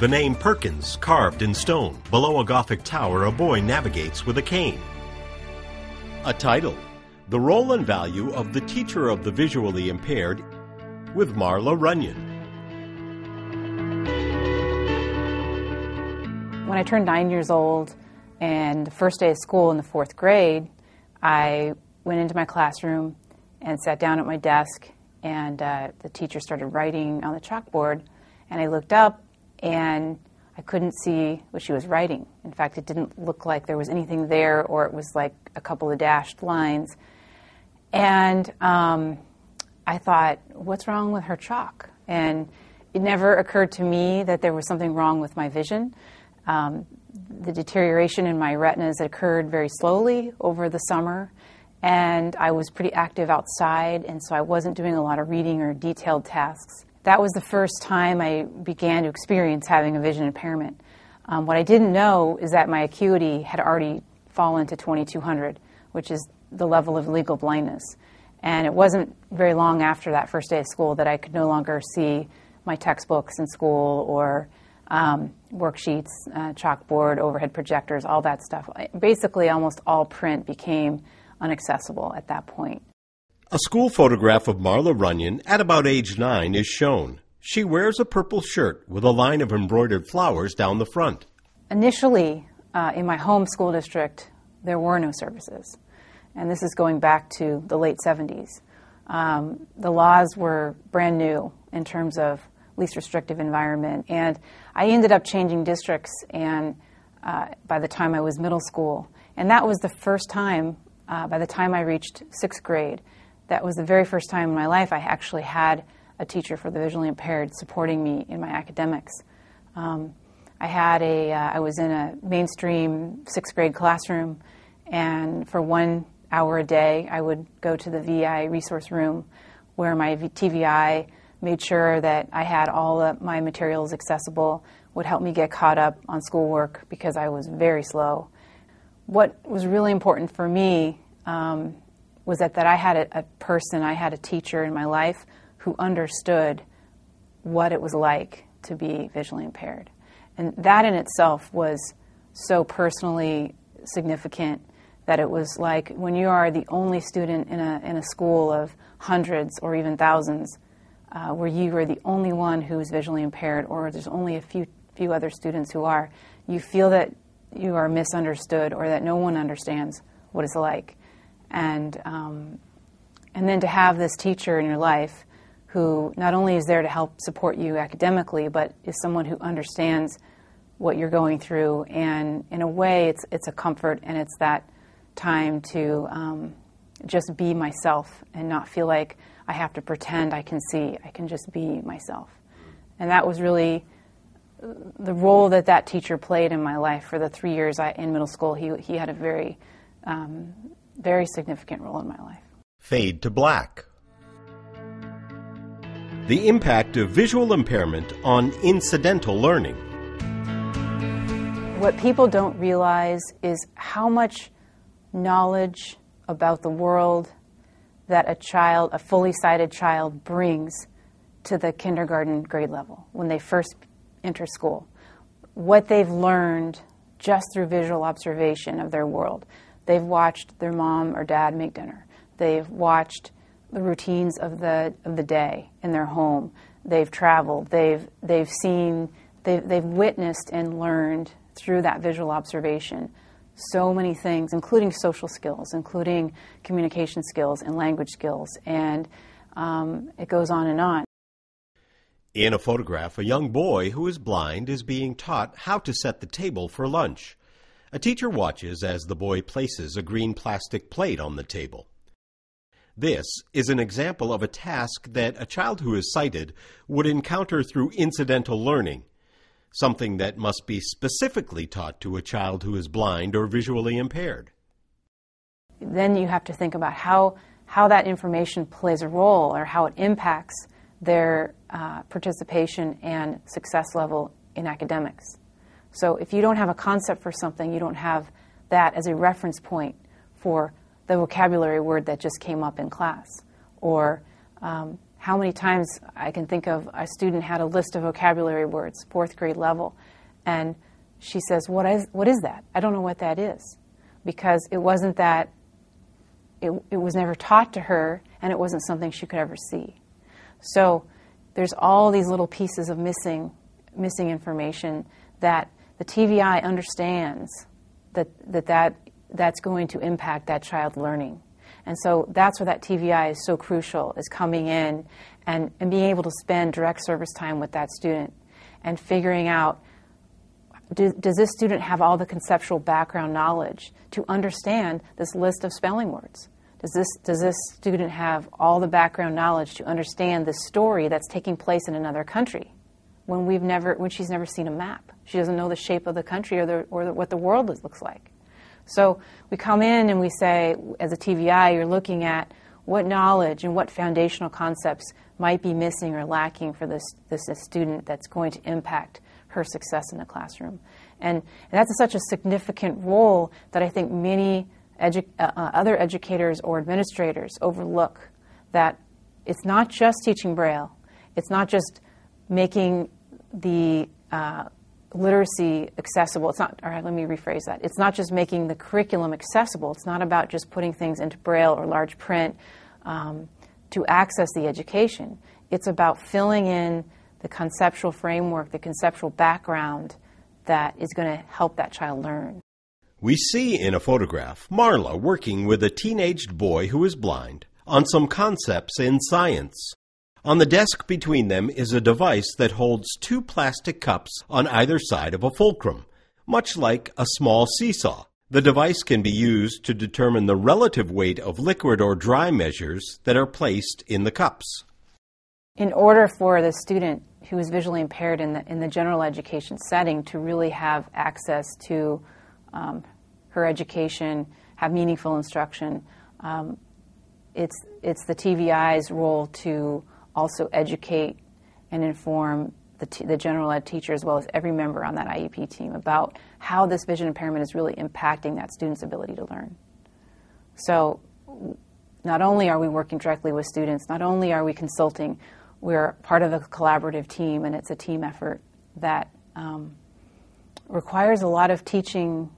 The name Perkins carved in stone. Below a Gothic tower, a boy navigates with a cane. A title, The Role and Value of the Teacher of the Visually Impaired, with Marla Runyan. When I turned 9 years old and the first day of school in the fourth grade, I went into my classroom and sat down at my desk, and the teacher started writing on the chalkboard, and I looked up and I couldn't see what she was writing. In fact, it didn't look like there was anything there, or it was like a couple of dashed lines. And I thought, what's wrong with her chalk? And it never occurred to me that there was something wrong with my vision. The deterioration in my retinas occurred very slowly over the summer, and I was pretty active outside, and so I wasn't doing a lot of reading or detailed tasks. That was the first time I began to experience having a vision impairment. What I didn't know is that my acuity had already fallen to 2200, which is the level of legal blindness. And it wasn't very long after that first day of school that I could no longer see my textbooks in school, or worksheets, chalkboard, overhead projectors, all that stuff. Basically, almost all print became inaccessible at that point. A school photograph of Marla Runyan at about age 9 is shown. She wears a purple shirt with a line of embroidered flowers down the front. Initially, in my home school district, there were no services. And this is going back to the late 70s. The laws were brand new in terms of least restrictive environment. And I ended up changing districts, and by the time I was middle school. And that was the first time, by the time I reached sixth grade, that was the very first time in my life I actually had a teacher for the visually impaired supporting me in my academics. I was in a mainstream sixth grade classroom, and for 1 hour a day, I would go to the VI resource room, where my TVI made sure that I had all of my materials accessible, would help me get caught up on schoolwork because I was very slow. What was really important for me was that I had a person, I had a teacher in my life who understood what it was like to be visually impaired. And that in itself was so personally significant, that it was like when you are the only student in a school of hundreds or even thousands, where you are the only one who is visually impaired, or there's only a few other students who are, you feel that you are misunderstood, or that no one understands what it's like. And then to have this teacher in your life who not only is there to help support you academically, but is someone who understands what you're going through, and in a way it's a comfort, and it's that time to just be myself and not feel like I have to pretend I can see. I can just be myself. And that was really the role that that teacher played in my life. For the 3 years in middle school, he had a very, very significant role in my life. Fade to black. The impact of visual impairment on incidental learning. What people don't realize is how much knowledge about the world that a fully sighted child brings to the kindergarten grade level when they first enter school. What they've learned just through visual observation of their world. They've watched their mom or dad make dinner. They've watched the routines of the day in their home. They've traveled. They've witnessed and learned through that visual observation so many things, including social skills, including communication skills and language skills, and it goes on and on. In a photograph, a young boy who is blind is being taught how to set the table for lunch. A teacher watches as the boy places a green plastic plate on the table. This is an example of a task that a child who is sighted would encounter through incidental learning, something that must be specifically taught to a child who is blind or visually impaired. Then you have to think about how that information plays a role, or how it impacts their participation and success level in academics. So if you don't have a concept for something, you don't have that as a reference point for the vocabulary word that just came up in class, or how many times I can think of a student had a list of vocabulary words, 4th grade level, and she says, what is that? I don't know what that is, because it wasn't that, it was never taught to her, and it wasn't something she could ever see. So there's all these little pieces of missing information that the TVI understands that's going to impact that child's learning. And so that's where that TVI is so crucial, is coming in and being able to spend direct service time with that student and figuring out, does this student have all the conceptual background knowledge to understand this list of spelling words? Does this student have all the background knowledge to understand this story that's taking place in another country when she's never seen a map? She doesn't know the shape of the country or what the world looks like. So we come in and we say, as a TVI, you're looking at what knowledge and what foundational concepts might be missing or lacking for this student that's going to impact her success in the classroom. And that's such a significant role that I think many other educators or administrators overlook, that it's not just teaching Braille. It's not just making the literacy accessible. It's not, all right, let me rephrase that. It's not just making the curriculum accessible. It's not about just putting things into Braille or large print to access the education. It's about filling in the conceptual framework, the conceptual background that is going to help that child learn. We see in a photograph Marla working with a teenaged boy who is blind on some concepts in science. On the desk between them is a device that holds two plastic cups on either side of a fulcrum, much like a small seesaw. The device can be used to determine the relative weight of liquid or dry measures that are placed in the cups. In order for the student who is visually impaired in the general education setting to really have access to her education, have meaningful instruction, it's the TVI's role to also educate and inform the general ed teacher, as well as every member on that IEP team, about how this vision impairment is really impacting that student's ability to learn. So not only are we working directly with students, not only are we consulting, we're part of a collaborative team, and it's a team effort that requires a lot of teaching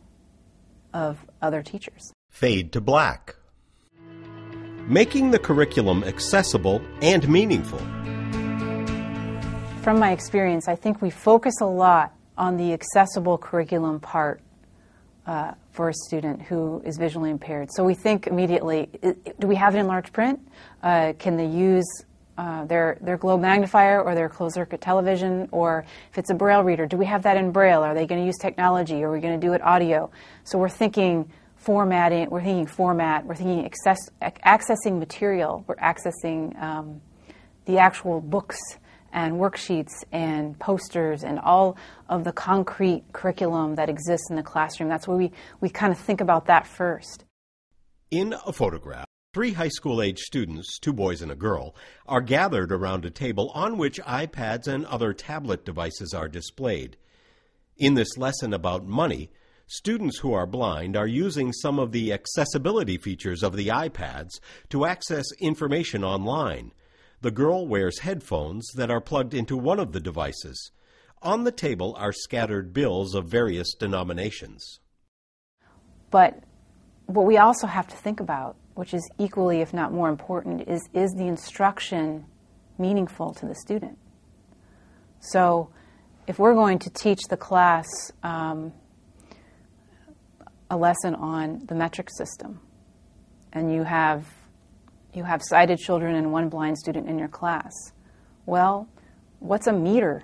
of other teachers. Fade to black. Making the curriculum accessible and meaningful. From my experience, I think we focus a lot on the accessible curriculum part for a student who is visually impaired. So we think immediately, do we have it in large print? Can they use their globe magnifier or their closed-circuit television? Or if it's a Braille reader, do we have that in Braille? Are they going to use technology? Are we going to do it audio? So we're thinking formatting, we're thinking format, we're thinking accessing material, we're accessing the actual books and worksheets and posters and all of the concrete curriculum that exists in the classroom. That's where we kind of think about that first. In a photograph, 3 high school-age students, 2 boys and a girl, are gathered around a table on which iPads and other tablet devices are displayed. In this lesson about money, students who are blind are using some of the accessibility features of the iPads to access information online. The girl wears headphones that are plugged into one of the devices. On the table are scattered bills of various denominations. But what we also have to think about, which is equally if not more important, is the instruction meaningful to the student? So if we're going to teach the class a lesson on the metric system, and you have sighted children and 1 blind student in your class, well, what's a meter?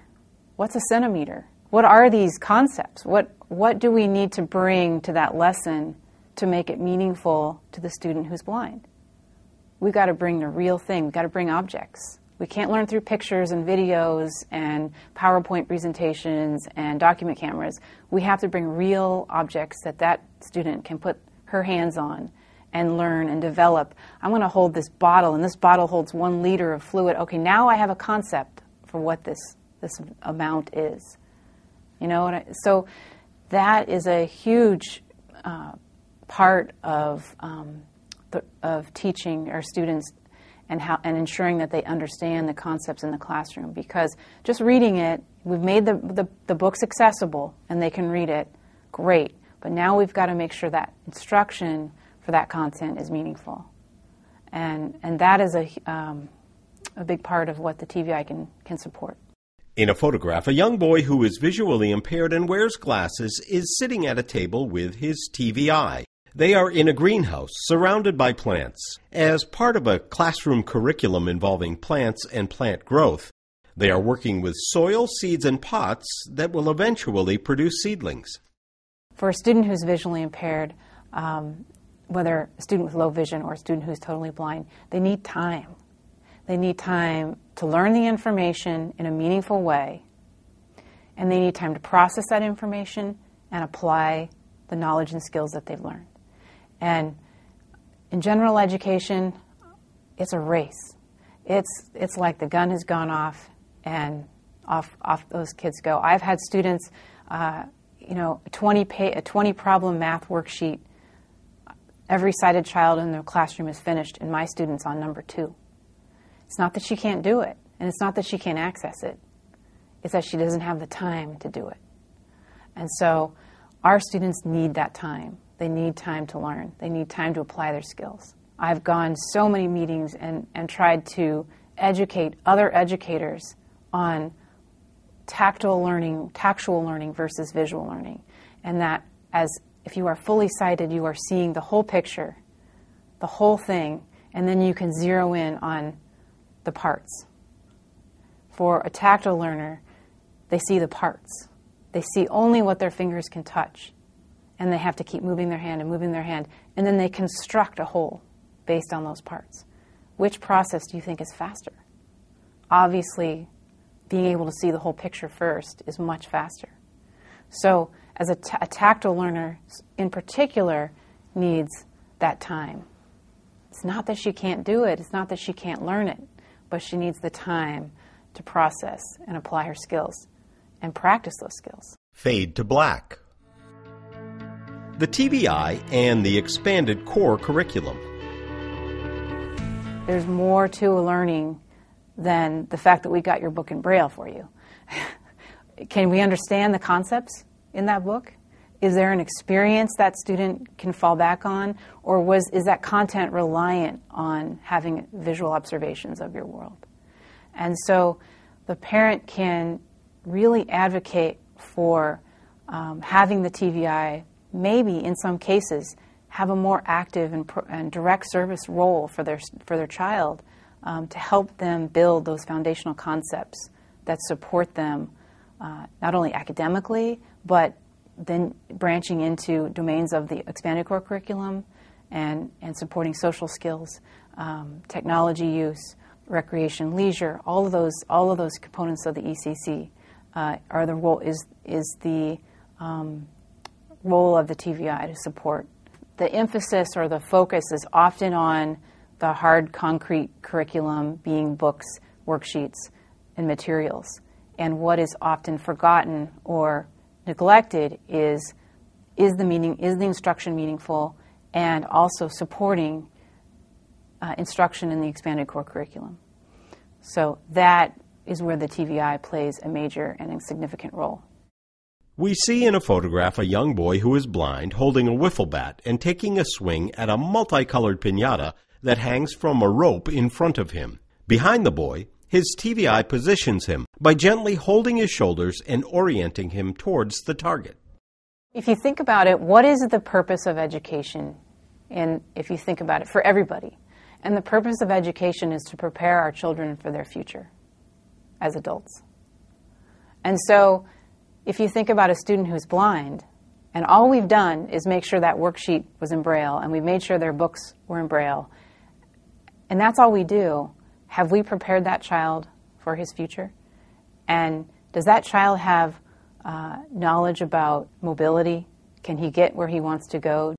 What's a centimeter? What are these concepts? What do we need to bring to that lesson to make it meaningful to the student who's blind? We've got to bring the real thing. We've got to bring objects. We can't learn through pictures and videos and PowerPoint presentations and document cameras. We have to bring real objects that student can put her hands on and learn and develop. I'm going to hold this bottle, and this bottle holds 1 liter of fluid. Okay, now I have a concept for what this amount is. You know, so that is a huge part of teaching our students. and ensuring that they understand the concepts in the classroom. Because just reading it, we've made the books accessible and they can read it, great. But now we've got to make sure that instruction for that content is meaningful. And that is a big part of what the TVI can support. In a photograph, a young boy who is visually impaired and wears glasses is sitting at a table with his TVI. They are in a greenhouse surrounded by plants. As part of a classroom curriculum involving plants and plant growth, they are working with soil, seeds, and pots that will eventually produce seedlings. For a student who's visually impaired, whether a student with low vision or a student who's totally blind, they need time. They need time to learn the information in a meaningful way, and they need time to process that information and apply the knowledge and skills that they've learned. And in general education, it's a race. It's like the gun has gone off, and off those kids go. I've had students, you know, a 20-problem math worksheet. Every sighted child in their classroom is finished, and my student's on number 2. It's not that she can't do it, and it's not that she can't access it. It's that she doesn't have the time to do it. And so our students need that time. They need time to learn. They need time to apply their skills. I've gone so many meetings and tried to educate other educators on tactual learning versus visual learning, and that as if you are fully sighted, you are seeing the whole picture, the whole thing, and then you can zero in on the parts. For a tactile learner, they see the parts. They see only what their fingers can touch, and they have to keep moving their hand, and then they construct a whole based on those parts. Which process do you think is faster? Obviously, being able to see the whole picture first is much faster. So as a tactile learner in particular needs that time. It's not that she can't do it, it's not that she can't learn it, but she needs the time to process and apply her skills and practice those skills. Fade to black. The TVI and the expanded core curriculum. There's more to learning than the fact that we got your book in Braille for you. Can we understand the concepts in that book? Is there an experience that student can fall back on, or is that content reliant on having visual observations of your world? And so the parent can really advocate for having the TVI, maybe in some cases, have a more active and direct service role for their child to help them build those foundational concepts that support them not only academically, but then branching into domains of the expanded core curriculum and supporting social skills, technology use, recreation, leisure, all of those components of the ECC is the role of the TVI to support. The emphasis or the focus is often on the hard concrete curriculum being books, worksheets, and materials. And what is often forgotten or neglected is the instruction meaningful, and also supporting instruction in the expanded core curriculum. So that is where the TVI plays a major and a significant role. We see in a photograph a young boy who is blind holding a wiffle bat and taking a swing at a multicolored piñata that hangs from a rope in front of him. Behind the boy, his TVI positions him by gently holding his shoulders and orienting him towards the target. If you think about it, what is the purpose of education? And if you think about it, for everybody. And the purpose of education is to prepare our children for their future as adults. And so if you think about a student who's blind, and all we've done is make sure that worksheet was in Braille, and we made sure their books were in Braille, and that's all we do, have we prepared that child for his future? And does that child have knowledge about mobility? Can he get where he wants to go?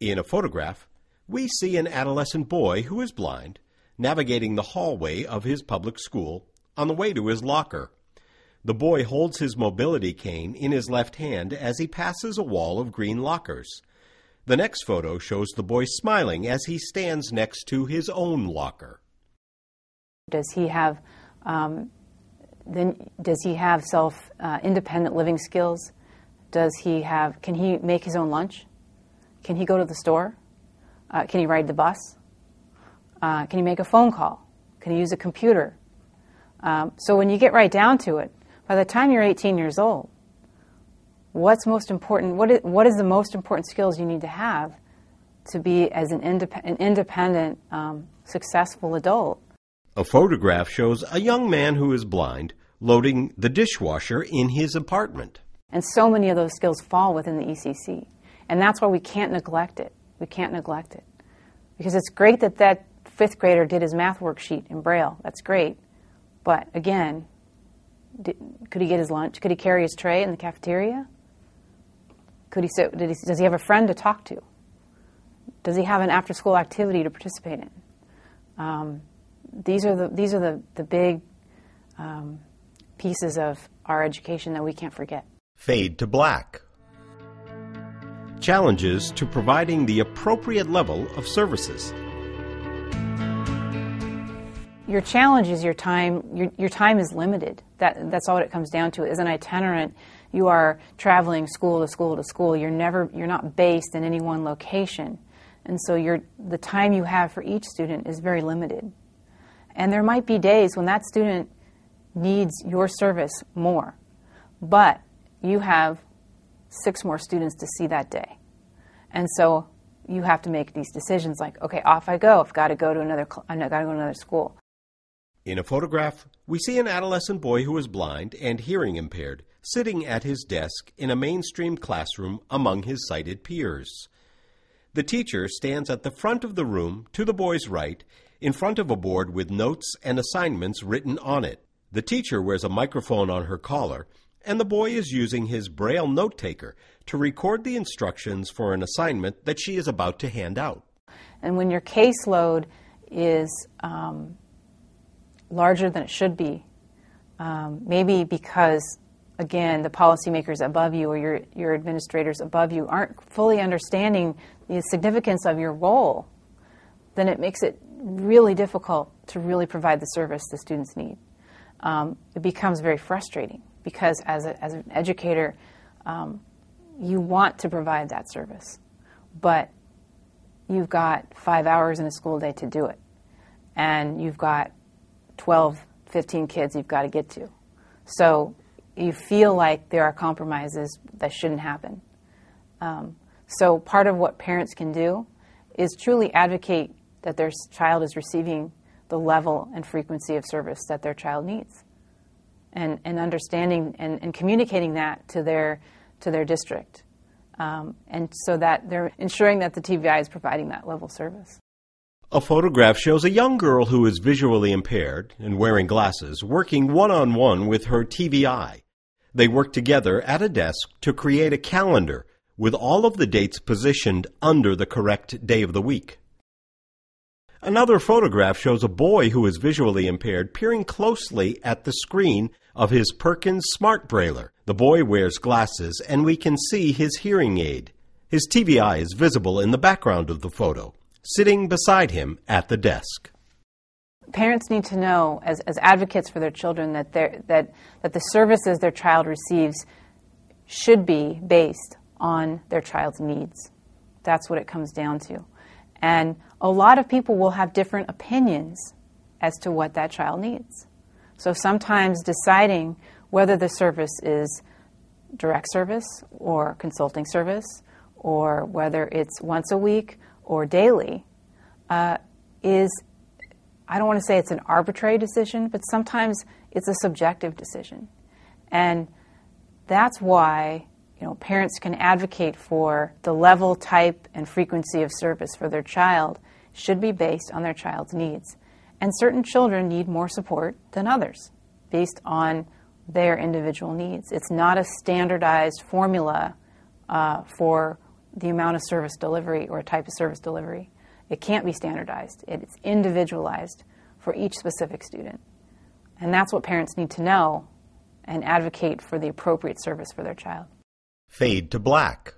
In a photograph, we see an adolescent boy who is blind navigating the hallway of his public school on the way to his locker. The boy holds his mobility cane in his left hand as he passes a wall of green lockers. The next photo shows the boy smiling as he stands next to his own locker. Does he have self-independent living skills? Can he make his own lunch? Can he go to the store? Can he ride the bus? Can he make a phone call? Can he use a computer? So when you get right down to it, by the time you're 18 years old, what's most important? What is the most important skills you need to have to be as an independent, successful adult? A photograph shows a young man who is blind loading the dishwasher in his apartment. And so many of those skills fall within the ECC. And that's why we can't neglect it. We can't neglect it. Because it's great that fifth grader did his math worksheet in Braille. That's great. But again, could he get his lunch? Could he carry his tray in the cafeteria? Does he have a friend to talk to? Does he have an after-school activity to participate in? These are the big pieces of our education that we can't forget. Fade to black. Challenges to providing the appropriate level of services. Your challenge is your time. Your time is limited. That's all it comes down to. As an itinerant, you are traveling school to school to school. You're not based in any one location, and so the time you have for each student is very limited. And there might be days when that student needs your service more, but you have 6 more students to see that day, and so you have to make these decisions. Like, okay, off I go. I've got to go to another school. In a photograph, we see an adolescent boy who is blind and hearing impaired sitting at his desk in a mainstream classroom among his sighted peers. The teacher stands at the front of the room to the boy's right in front of a board with notes and assignments written on it. The teacher wears a microphone on her collar, and the boy is using his Braille note taker to record the instructions for an assignment that she is about to hand out. And when your caseload is larger than it should be, maybe because, again, the policymakers above you or your administrators above you aren't fully understanding the significance of your role, then it makes it really difficult to really provide the service the students need. It becomes very frustrating because as an educator, you want to provide that service, but you've got 5 hours in a school day to do it, and you've got 12, 15 kids you've got to get to. So you feel like there are compromises that shouldn't happen. So part of what parents can do is truly advocate that their child is receiving the level and frequency of service that their child needs, and understanding and communicating that to their district, and so that they're ensuring that the TVI is providing that level of service. A photograph shows a young girl who is visually impaired and wearing glasses working one-on-one with her TVI. They work together at a desk to create a calendar with all of the dates positioned under the correct day of the week. Another photograph shows a boy who is visually impaired peering closely at the screen of his Perkins Smart Brailler. The boy wears glasses, and we can see his hearing aid. His TVI is visible in the background of the photo, sitting beside him at the desk. Parents need to know, as advocates for their children, that the services their child receives should be based on their child's needs. That's what it comes down to. And a lot of people will have different opinions as to what that child needs. So sometimes deciding whether the service is direct service or consulting service, or whether it's once a week or daily, is, I don't want to say it's an arbitrary decision, but sometimes it's a subjective decision. And that's why, you know, parents can advocate for the level, type, and frequency of service for their child should be based on their child's needs. And certain children need more support than others based on their individual needs. It's not a standardized formula for the amount of service delivery or type of service delivery. It can't be standardized. It's individualized for each specific student. And that's what parents need to know and advocate for the appropriate service for their child. Fade to black.